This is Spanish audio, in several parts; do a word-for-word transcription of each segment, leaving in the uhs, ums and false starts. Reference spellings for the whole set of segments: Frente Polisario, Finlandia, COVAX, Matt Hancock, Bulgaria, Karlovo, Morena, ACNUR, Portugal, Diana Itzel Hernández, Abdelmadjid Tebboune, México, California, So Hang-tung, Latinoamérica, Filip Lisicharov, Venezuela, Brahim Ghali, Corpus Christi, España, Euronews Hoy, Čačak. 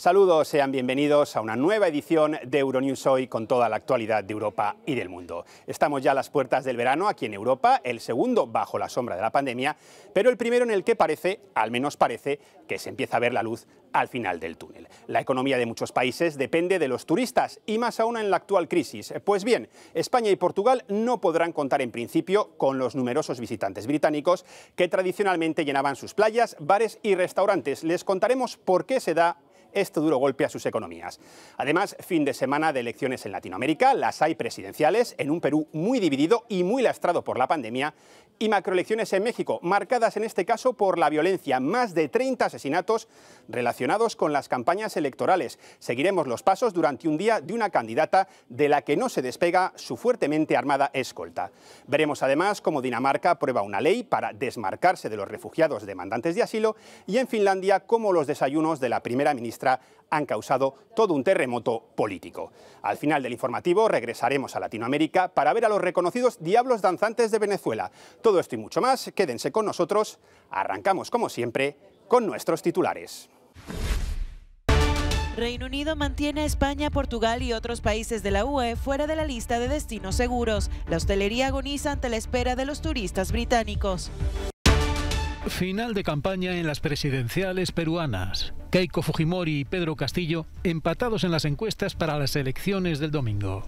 Saludos, sean bienvenidos a una nueva edición de Euronews Hoy con toda la actualidad de Europa y del mundo. Estamos ya a las puertas del verano aquí en Europa, el segundo bajo la sombra de la pandemia, pero el primero en el que parece, al menos parece, que se empieza a ver la luz al final del túnel. La economía de muchos países depende de los turistas y más aún en la actual crisis. Pues bien, España y Portugal no podrán contar en principio con los numerosos visitantes británicos que tradicionalmente llenaban sus playas, bares y restaurantes. Les contaremos por qué se da este duro golpe a sus economías. Además, fin de semana de elecciones en Latinoamérica, las hay presidenciales en un Perú muy dividido y muy lastrado por la pandemia, y macroelecciones en México, marcadas en este caso por la violencia, más de treinta asesinatos relacionados con las campañas electorales. Seguiremos los pasos durante un día de una candidata de la que no se despega su fuertemente armada escolta. Veremos además cómo Dinamarca aprueba una ley para desmarcarse de los refugiados demandantes de asilo, y en Finlandia cómo los desayunos de la primera ministra han causado todo un terremoto político. Al final del informativo regresaremos a Latinoamérica para ver a los reconocidos Diablos Danzantes de Venezuela. Todo esto y mucho más, quédense con nosotros. Arrancamos, como siempre, con nuestros titulares. Reino Unido mantiene a España, Portugal y otros países de la U E fuera de la lista de destinos seguros. La hostelería agoniza ante la espera de los turistas británicos. Final de campaña en las presidenciales peruanas. Keiko Fujimori y Pedro Castillo empatados en las encuestas para las elecciones del domingo.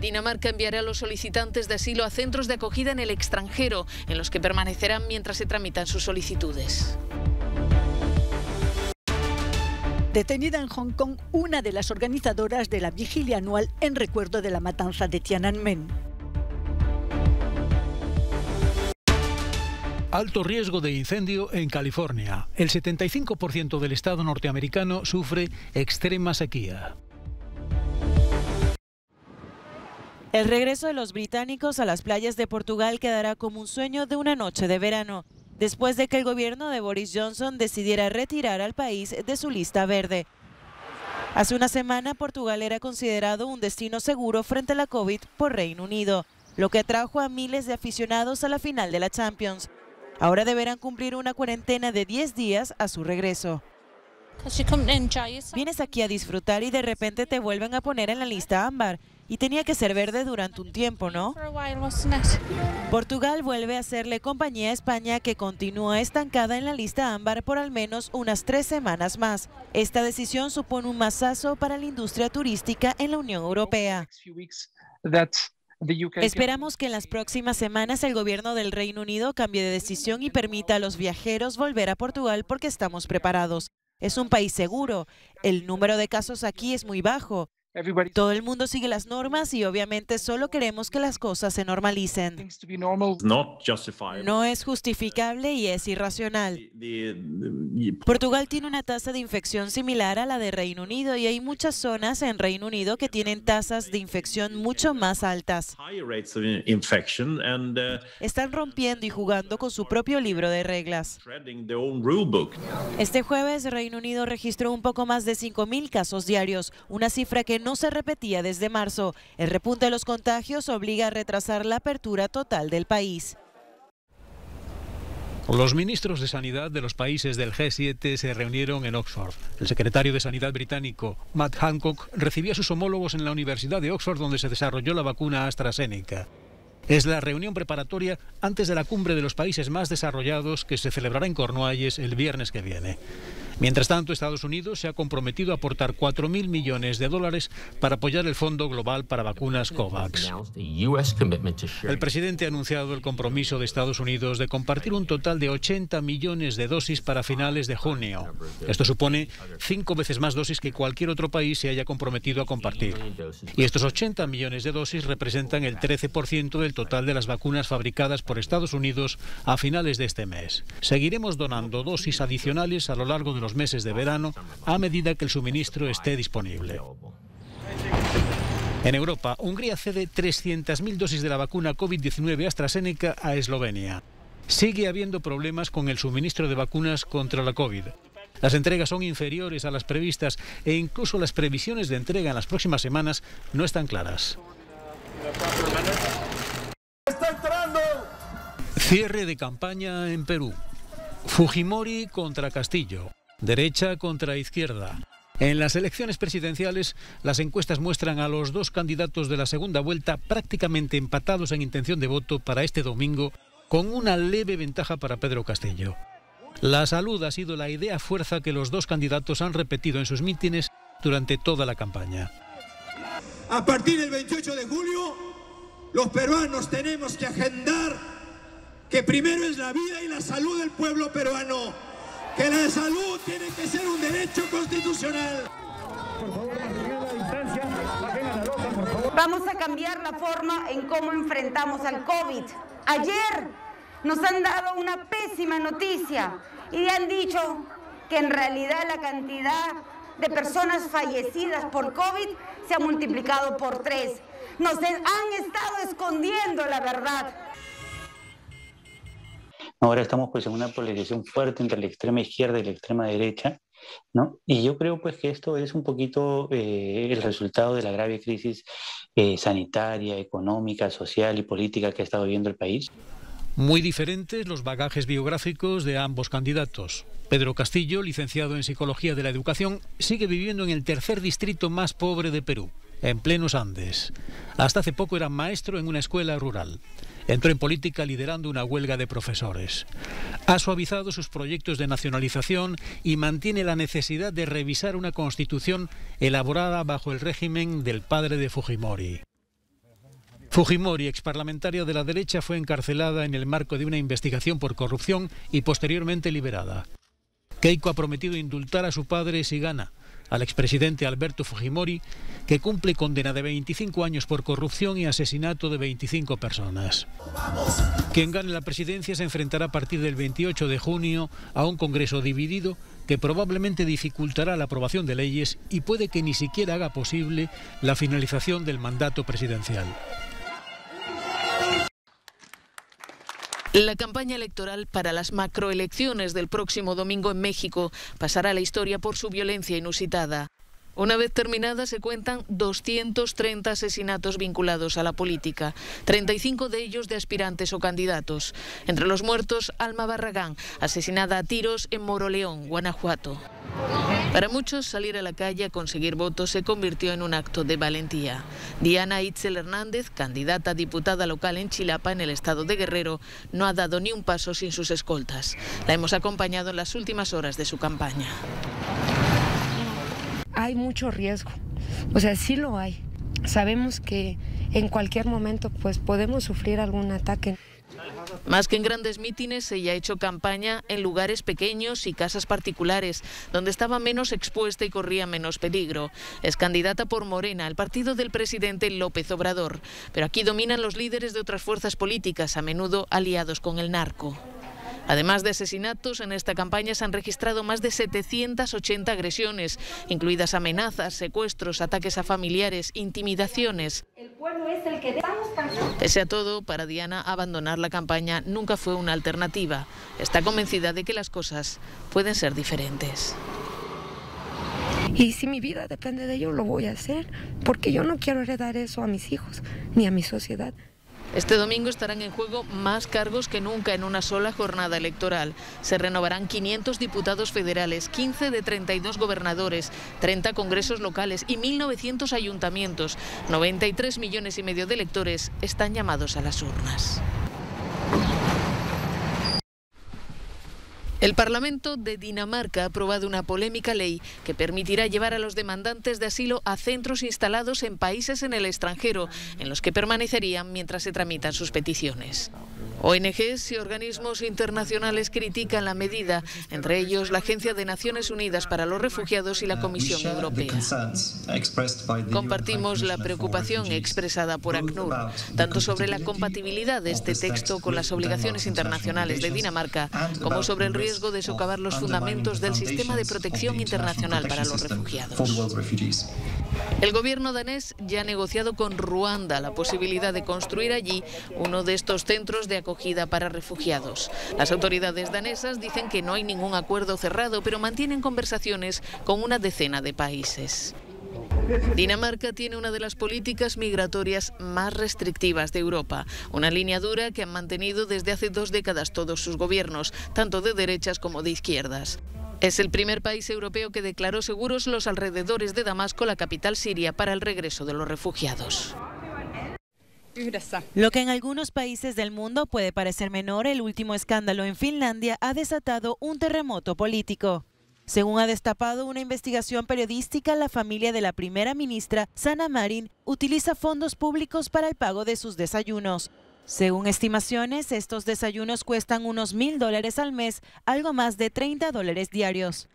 Dinamarca enviará a los solicitantes de asilo a centros de acogida en el extranjero, en los que permanecerán mientras se tramitan sus solicitudes. Detenida en Hong Kong, una de las organizadoras de la vigilia anual en recuerdo de la matanza de Tiananmen. Alto riesgo de incendio en California. El setenta y cinco por ciento del estado norteamericano sufre extrema sequía. El regreso de los británicos a las playas de Portugal quedará como un sueño de una noche de verano, después de que el gobierno de Boris Johnson decidiera retirar al país de su lista verde. Hace una semana, Portugal era considerado un destino seguro frente a la COVID por Reino Unido, lo que atrajo a miles de aficionados a la final de la Champions. Ahora deberán cumplir una cuarentena de diez días a su regreso. Vienes aquí a disfrutar y de repente te vuelven a poner en la lista ámbar. Y tenía que ser verde durante un tiempo, ¿no? Portugal vuelve a hacerle compañía a España, que continúa estancada en la lista ámbar por al menos unas tres semanas más. Esta decisión supone un mazazo para la industria turística en la Unión Europea. Esperamos que en las próximas semanas el gobierno del Reino Unido cambie de decisión y permita a los viajeros volver a Portugal, porque estamos preparados. Es un país seguro, el número de casos aquí es muy bajo, todo el mundo sigue las normas y obviamente solo queremos que las cosas se normalicen. No es justificable y es irracional. Portugal tiene una tasa de infección similar a la de Reino Unido y hay muchas zonas en Reino Unido que tienen tasas de infección mucho más altas. Están rompiendo y jugando con su propio libro de reglas. Este jueves Reino Unido registró un poco más de cinco mil casos diarios, una cifra que no se repetía desde marzo. El repunte de los contagios obliga a retrasar la apertura total del país. Los ministros de Sanidad de los países del G siete se reunieron en Oxford. El secretario de Sanidad británico, Matt Hancock, recibió a sus homólogos en la Universidad de Oxford, donde se desarrolló la vacuna AstraZeneca. Es la reunión preparatoria antes de la cumbre de los países más desarrollados, que se celebrará en Cornualles el viernes que viene. Mientras tanto, Estados Unidos se ha comprometido a aportar cuatro mil millones de dólares para apoyar el Fondo Global para Vacunas COVAX. El presidente ha anunciado el compromiso de Estados Unidos de compartir un total de ochenta millones de dosis para finales de junio. Esto supone cinco veces más dosis que cualquier otro país se haya comprometido a compartir. Y estos ochenta millones de dosis representan el trece por ciento del total de las vacunas fabricadas por Estados Unidos a finales de este mes. Seguiremos donando dosis adicionales a lo largo de los meses de verano a medida que el suministro esté disponible. En Europa, Hungría cede trescientas mil dosis de la vacuna COVID diecinueve AstraZeneca a Eslovenia. Sigue habiendo problemas con el suministro de vacunas contra la COVID. Las entregas son inferiores a las previstas e incluso las previsiones de entrega en las próximas semanas no están claras. Cierre de campaña en Perú. Fujimori contra Castillo. derecha contra izquierda. En las elecciones presidenciales, las encuestas muestran a los dos candidatos de la segunda vuelta prácticamente empatados en intención de voto para este domingo, con una leve ventaja para Pedro Castillo. La salud ha sido la idea fuerza que los dos candidatos han repetido en sus mítines durante toda la campaña. A partir del veintiocho de julio, los peruanos tenemos que agendar que primero es la vida y la salud del pueblo peruano, que la salud tiene que ser un derecho constitucional. Por favor, mantengan la distancia, bajen a la loca, por favor. Vamos a cambiar la forma en cómo enfrentamos al COVID. Ayer nos han dado una pésima noticia y han dicho que en realidad la cantidad de personas fallecidas por COVID se ha multiplicado por tres. Nos han estado escondiendo la verdad. Ahora estamos pues en una polarización fuerte entre la extrema izquierda y la extrema derecha, ¿no? Y yo creo pues que esto es un poquito eh, el resultado de la grave crisis eh, sanitaria, económica, social y política que ha estado viviendo el país. Muy diferentes los bagajes biográficos de ambos candidatos. Pedro Castillo, licenciado en Psicología de la Educación, sigue viviendo en el tercer distrito más pobre de Perú, en plenos Andes. Hasta hace poco era maestro en una escuela rural. Entró en política liderando una huelga de profesores. Ha suavizado sus proyectos de nacionalización y mantiene la necesidad de revisar una constitución elaborada bajo el régimen del padre de Fujimori. Fujimori, exparlamentaria de la derecha, fue encarcelada en el marco de una investigación por corrupción y posteriormente liberada. Keiko ha prometido indultar a su padre si gana, al expresidente Alberto Fujimori, que cumple condena de veinticinco años por corrupción y asesinato de veinticinco personas. Quien gane la presidencia se enfrentará a partir del veintiocho de junio a un Congreso dividido que probablemente dificultará la aprobación de leyes y puede que ni siquiera haga posible la finalización del mandato presidencial. La campaña electoral para las macroelecciones del próximo domingo en México pasará a la historia por su violencia inusitada. Una vez terminada se cuentan doscientos treinta asesinatos vinculados a la política, treinta y cinco de ellos de aspirantes o candidatos. Entre los muertos, Alma Barragán, asesinada a tiros en Moroleón, Guanajuato. Para muchos, salir a la calle a conseguir votos se convirtió en un acto de valentía. Diana Itzel Hernández, candidata a diputada local en Chilapa, en el estado de Guerrero, no ha dado ni un paso sin sus escoltas. La hemos acompañado en las últimas horas de su campaña. Hay mucho riesgo, o sea, sí lo hay. Sabemos que en cualquier momento pues podemos sufrir algún ataque. Más que en grandes mítines, ella ha hecho campaña en lugares pequeños y casas particulares, donde estaba menos expuesta y corría menos peligro. Es candidata por Morena, el partido del presidente López Obrador. Pero aquí dominan los líderes de otras fuerzas políticas, a menudo aliados con el narco. Además de asesinatos, en esta campaña se han registrado más de setecientas ochenta agresiones, incluidas amenazas, secuestros, ataques a familiares, intimidaciones. El pueblo es el que estamos pagando. Pese a todo, para Diana, abandonar la campaña nunca fue una alternativa. Está convencida de que las cosas pueden ser diferentes. Y si mi vida depende de ello, lo voy a hacer, porque yo no quiero heredar eso a mis hijos ni a mi sociedad. Este domingo estarán en juego más cargos que nunca en una sola jornada electoral. Se renovarán quinientos diputados federales, quince de treinta y dos gobernadores, treinta congresos locales y mil novecientos ayuntamientos. noventa y tres millones y medio de electores están llamados a las urnas. El Parlamento de Dinamarca ha aprobado una polémica ley que permitirá llevar a los demandantes de asilo a centros instalados en países en el extranjero, en los que permanecerían mientras se tramitan sus peticiones. O N Ges y organismos internacionales critican la medida, entre ellos la Agencia de Naciones Unidas para los Refugiados y la Comisión Europea. Compartimos la preocupación expresada por ACNUR, tanto sobre la compatibilidad de este texto con las obligaciones internacionales de Dinamarca, como sobre el riesgo de socavar los fundamentos del sistema de protección internacional para los refugiados. El gobierno danés ya ha negociado con Ruanda la posibilidad de construir allí uno de estos centros de acogida para refugiados. Las autoridades danesas dicen que no hay ningún acuerdo cerrado, pero mantienen conversaciones con una decena de países. Dinamarca tiene una de las políticas migratorias más restrictivas de Europa, una línea dura que han mantenido desde hace dos décadas todos sus gobiernos, tanto de derechas como de izquierdas. Es el primer país europeo que declaró seguros los alrededores de Damasco, la capital siria, para el regreso de los refugiados. Lo que en algunos países del mundo puede parecer menor, el último escándalo en Finlandia ha desatado un terremoto político. Según ha destapado una investigación periodística, la familia de la primera ministra, Sanna Marin, utiliza fondos públicos para el pago de sus desayunos. Según estimaciones, estos desayunos cuestan unos mil dólares al mes, algo más de treinta dólares diarios.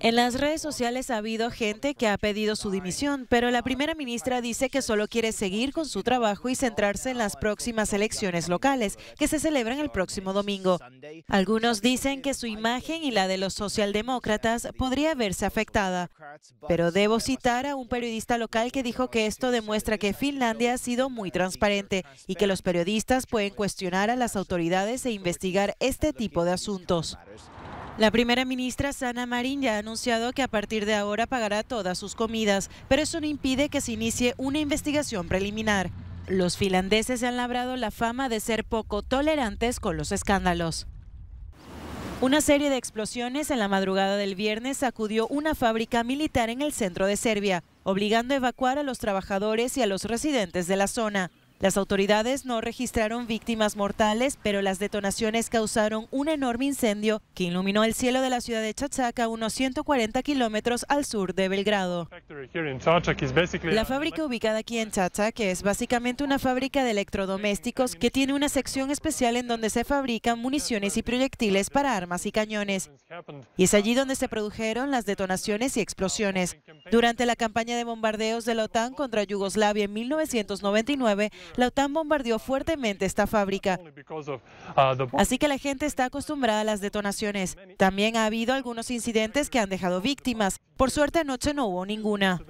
En las redes sociales ha habido gente que ha pedido su dimisión, pero la primera ministra dice que solo quiere seguir con su trabajo y centrarse en las próximas elecciones locales, que se celebran el próximo domingo. Algunos dicen que su imagen y la de los socialdemócratas podría verse afectada. Pero debo citar a un periodista local que dijo que esto demuestra que Finlandia ha sido muy transparente y que los periodistas pueden cuestionar a las autoridades e investigar este tipo de asuntos. La primera ministra Sanna Marin ya ha anunciado que a partir de ahora pagará todas sus comidas, pero eso no impide que se inicie una investigación preliminar. Los finlandeses se han labrado la fama de ser poco tolerantes con los escándalos. Una serie de explosiones en la madrugada del viernes sacudió una fábrica militar en el centro de Serbia, obligando a evacuar a los trabajadores y a los residentes de la zona. Las autoridades no registraron víctimas mortales, pero las detonaciones causaron un enorme incendio que iluminó el cielo de la ciudad de Čačak a unos ciento cuarenta kilómetros al sur de Belgrado. La fábrica ubicada aquí en Čačak es básicamente una fábrica de electrodomésticos que tiene una sección especial en donde se fabrican municiones y proyectiles para armas y cañones. Y es allí donde se produjeron las detonaciones y explosiones. Durante la campaña de bombardeos de la OTAN contra Yugoslavia en mil novecientos noventa y nueve, la OTAN bombardeó fuertemente esta fábrica, así que la gente está acostumbrada a las detonaciones. También ha habido algunos incidentes que han dejado víctimas. Por suerte, anoche no hubo ninguna.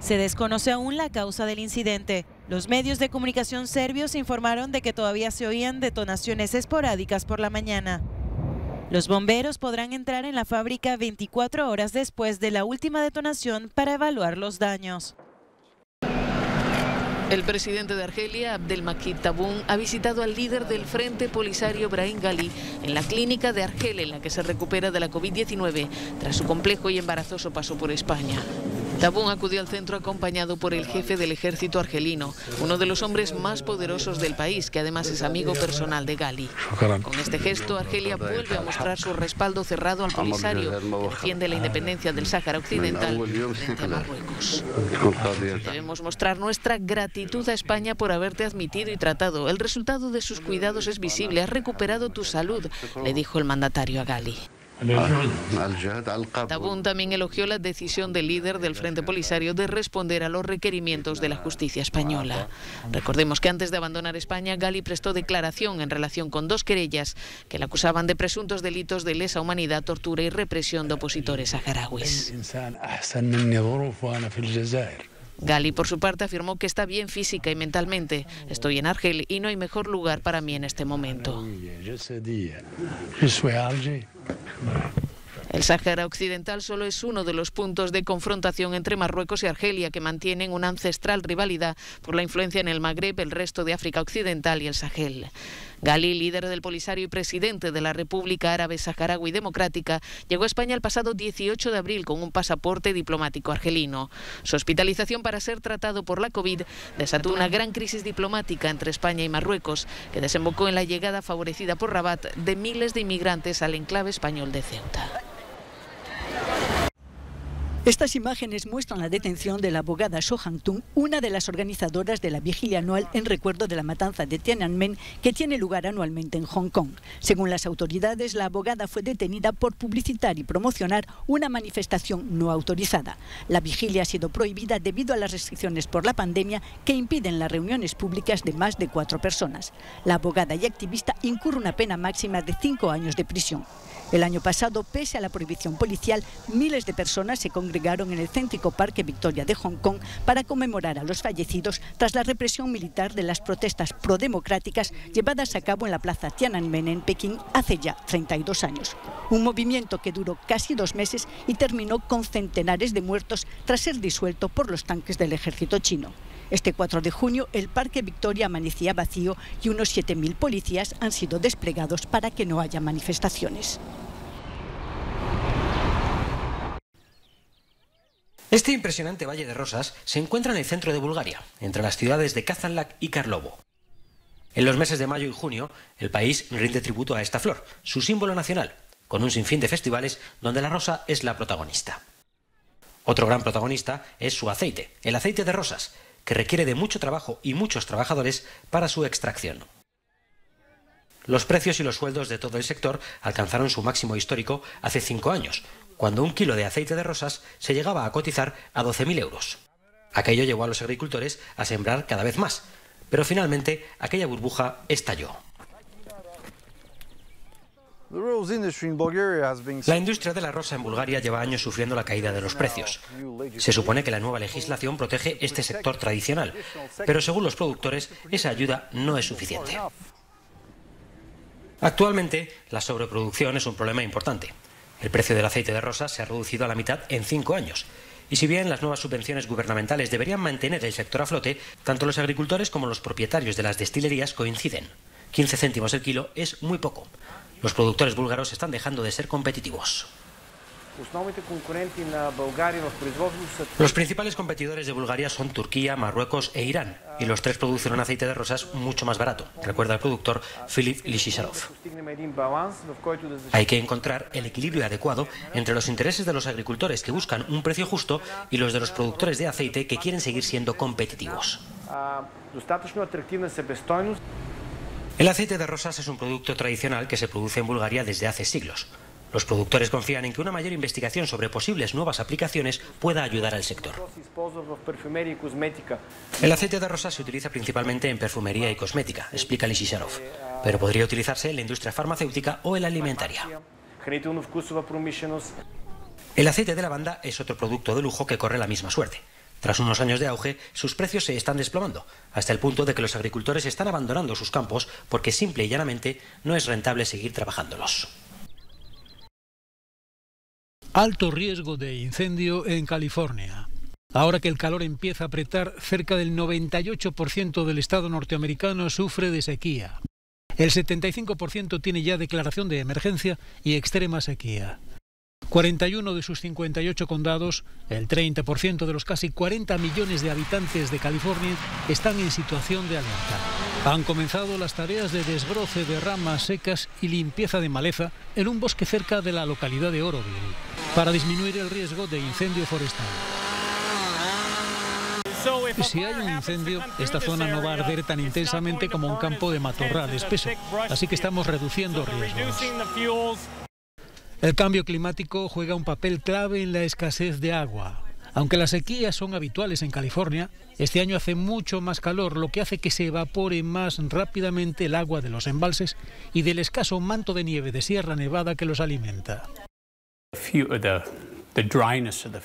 Se desconoce aún la causa del incidente. Los medios de comunicación serbios informaron de que todavía se oían detonaciones esporádicas por la mañana. Los bomberos podrán entrar en la fábrica veinticuatro horas después de la última detonación para evaluar los daños. El presidente de Argelia, Abdelmadjid Tebboune, ha visitado al líder del Frente Polisario, Brahim Ghali, en la clínica de Argelia, en la que se recupera de la COVID diecinueve, tras su complejo y embarazoso paso por España. Tebboune acudió al centro acompañado por el jefe del ejército argelino, uno de los hombres más poderosos del país, que además es amigo personal de Ghali. Con este gesto, Argelia vuelve a mostrar su respaldo cerrado al Polisario, que defiende la independencia del Sáhara Occidental frente a Marruecos. Debemos mostrar nuestra gratitud a España por haberte admitido y tratado. El resultado de sus cuidados es visible. Has recuperado tu salud, le dijo el mandatario a Ghali. Tebboune también elogió la decisión del líder del Frente Polisario de responder a los requerimientos de la justicia española. Recordemos que antes de abandonar España, Ghali prestó declaración en relación con dos querellas que le acusaban de presuntos delitos de lesa humanidad, tortura y represión de opositores saharauis. Ghali, por su parte, afirmó que está bien física y mentalmente. Estoy en Argel y no hay mejor lugar para mí en este momento. El Sáhara Occidental solo es uno de los puntos de confrontación entre Marruecos y Argelia, que mantienen una ancestral rivalidad por la influencia en el Magreb, el resto de África Occidental y el Sahel. Ghali, líder del Polisario y presidente de la República Árabe Saharaui Democrática, llegó a España el pasado dieciocho de abril con un pasaporte diplomático argelino. Su hospitalización para ser tratado por la COVID desató una gran crisis diplomática entre España y Marruecos, que desembocó en la llegada favorecida por Rabat de miles de inmigrantes al enclave español de Ceuta. Estas imágenes muestran la detención de la abogada So Hang-tung, una de las organizadoras de la vigilia anual en recuerdo de la matanza de Tiananmen, que tiene lugar anualmente en Hong Kong. Según las autoridades, la abogada fue detenida por publicitar y promocionar una manifestación no autorizada. La vigilia ha sido prohibida debido a las restricciones por la pandemia que impiden las reuniones públicas de más de cuatro personas. La abogada y activista incurre una pena máxima de cinco años de prisión. El año pasado, pese a la prohibición policial, miles de personas se congregaron en el céntrico Parque Victoria de Hong Kong para conmemorar a los fallecidos tras la represión militar de las protestas prodemocráticas llevadas a cabo en la plaza Tiananmen en Pekín hace ya treinta y dos años. Un movimiento que duró casi dos meses y terminó con centenares de muertos tras ser disuelto por los tanques del ejército chino. Este cuatro de junio, el Parque Victoria amanecía vacío y unos siete mil policías han sido desplegados para que no haya manifestaciones. Este impresionante valle de rosas se encuentra en el centro de Bulgaria, entre las ciudades de Kazanlak y Karlovo. En los meses de mayo y junio, el país rinde tributo a esta flor, su símbolo nacional, con un sinfín de festivales donde la rosa es la protagonista. Otro gran protagonista es su aceite, el aceite de rosas, que requiere de mucho trabajo y muchos trabajadores para su extracción. Los precios y los sueldos de todo el sector alcanzaron su máximo histórico hace cinco años, cuando un kilo de aceite de rosas se llegaba a cotizar a doce mil euros. Aquello llevó a los agricultores a sembrar cada vez más, pero finalmente aquella burbuja estalló. La industria de la rosa en Bulgaria lleva años sufriendo la caída de los precios. Se supone que la nueva legislación protege este sector tradicional, pero según los productores, esa ayuda no es suficiente. Actualmente, la sobreproducción es un problema importante. El precio del aceite de rosa se ha reducido a la mitad en cinco años. Y si bien las nuevas subvenciones gubernamentales deberían mantener el sector a flote, tanto los agricultores como los propietarios de las destilerías coinciden. quince céntimos el kilo es muy poco. Los productores búlgaros están dejando de ser competitivos. Los principales competidores de Bulgaria son Turquía, Marruecos e Irán, y los tres producen un aceite de rosas mucho más barato, recuerda el productor Filip Lisicharov. Hay que encontrar el equilibrio adecuado entre los intereses de los agricultores que buscan un precio justo y los de los productores de aceite que quieren seguir siendo competitivos. El aceite de rosas es un producto tradicional que se produce en Bulgaria desde hace siglos. Los productores confían en que una mayor investigación sobre posibles nuevas aplicaciones pueda ayudar al sector. El aceite de rosas se utiliza principalmente en perfumería y cosmética, explica Lisicharov, pero podría utilizarse en la industria farmacéutica o en la alimentaria. El aceite de lavanda es otro producto de lujo que corre la misma suerte. Tras unos años de auge, sus precios se están desplomando, hasta el punto de que los agricultores están abandonando sus campos porque simple y llanamente no es rentable seguir trabajándolos. Alto riesgo de incendio en California. Ahora que el calor empieza a apretar, cerca del noventa y ocho por ciento del estado norteamericano sufre de sequía. El setenta y cinco por ciento tiene ya declaración de emergencia y extrema sequía. cuarenta y uno de sus cincuenta y ocho condados, el treinta por ciento de los casi cuarenta millones de habitantes de California, están en situación de alerta. Han comenzado las tareas de desbroce de ramas secas y limpieza de maleza en un bosque cerca de la localidad de Oroville, para disminuir el riesgo de incendio forestal. Si hay un incendio, esta zona no va a arder tan intensamente como un campo de matorral espeso, así que estamos reduciendo riesgos. El cambio climático juega un papel clave en la escasez de agua. Aunque las sequías son habituales en California, este año hace mucho más calor, lo que hace que se evapore más rápidamente el agua de los embalses y del escaso manto de nieve de Sierra Nevada que los alimenta.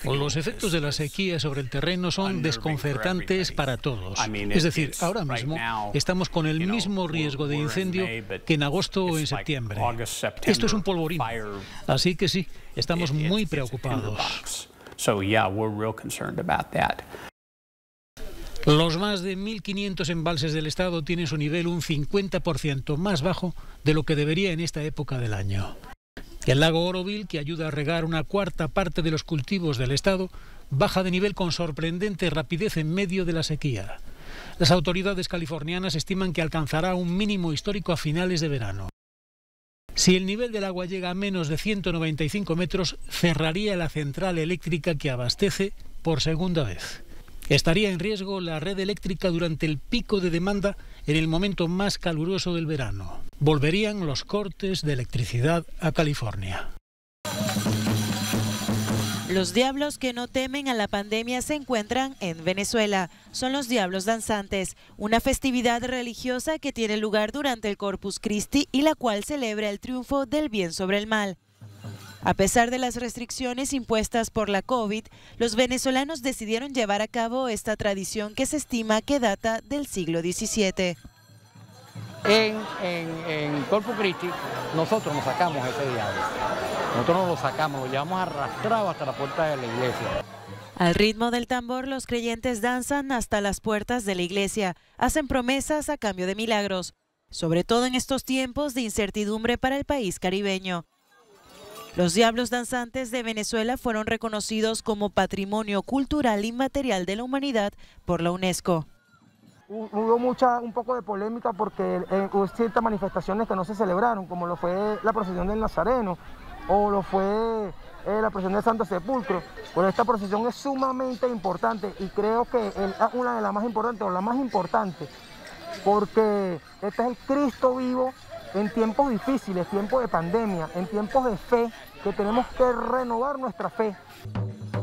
Los efectos de la sequía sobre el terreno son desconcertantes para todos. Es decir, ahora mismo estamos con el mismo riesgo de incendio que en agosto o en septiembre. Esto es un polvorín. Así que sí, estamos muy preocupados. Los más de mil quinientos embalses del estado tienen su nivel un cincuenta por ciento más bajo de lo que debería en esta época del año. El lago Oroville, que ayuda a regar una cuarta parte de los cultivos del estado, baja de nivel con sorprendente rapidez en medio de la sequía. Las autoridades californianas estiman que alcanzará un mínimo histórico a finales de verano. Si el nivel del agua llega a menos de ciento noventa y cinco metros, cerraría la central eléctrica que abastece por segunda vez. Estaría en riesgo la red eléctrica durante el pico de demanda en el momento más caluroso del verano. Volverían los cortes de electricidad a California. Los diablos que no temen a la pandemia se encuentran en Venezuela. Son los Diablos Danzantes, una festividad religiosa que tiene lugar durante el Corpus Christi y la cual celebra el triunfo del bien sobre el mal. A pesar de las restricciones impuestas por la COVID, los venezolanos decidieron llevar a cabo esta tradición que se estima que data del siglo diecisiete. En, en, en Corpus Christi nosotros nos sacamos ese diablo, nosotros nos lo sacamos, lo llevamos arrastrado hasta la puerta de la iglesia. Al ritmo del tambor, los creyentes danzan hasta las puertas de la iglesia, hacen promesas a cambio de milagros, sobre todo en estos tiempos de incertidumbre para el país caribeño. Los Diablos Danzantes de Venezuela fueron reconocidos como Patrimonio Cultural Inmaterial de la Humanidad por la UNESCO. Hubo mucha, un poco de polémica porque eh, hubo ciertas manifestaciones que no se celebraron, como lo fue la procesión del Nazareno o lo fue eh, la procesión del Santo Sepulcro. Pero esta procesión es sumamente importante y creo que es una de las más importantes o la más importante, porque este es el Cristo vivo en tiempos difíciles, tiempos de pandemia, en tiempos de fe, que tenemos que renovar nuestra fe.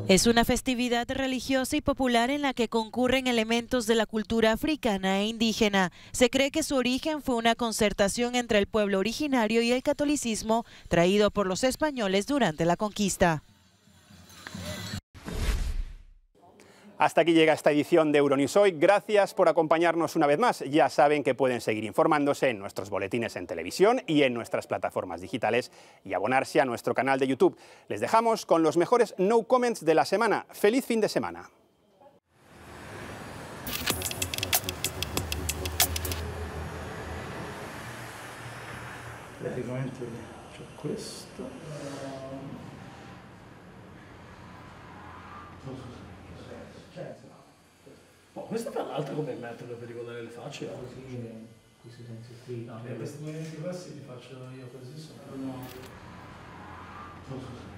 Es una festividad religiosa y popular en la que concurren elementos de la cultura africana e indígena. Se cree que su origen fue una concertación entre el pueblo originario y el catolicismo traído por los españoles durante la conquista. Hasta aquí llega esta edición de Euronews Hoy. Gracias por acompañarnos una vez más. Ya saben que pueden seguir informándose en nuestros boletines en televisión y en nuestras plataformas digitales y abonarse a nuestro canal de YouTube. Les dejamos con los mejores no comments de la semana. ¡Feliz fin de semana! Oh, questa tra l'altro come metterlo per ricordare le facce? Eh? Così, in questo senso qui. No, eh, questi movimenti qua si li faccio io così sopra. No. Non so se...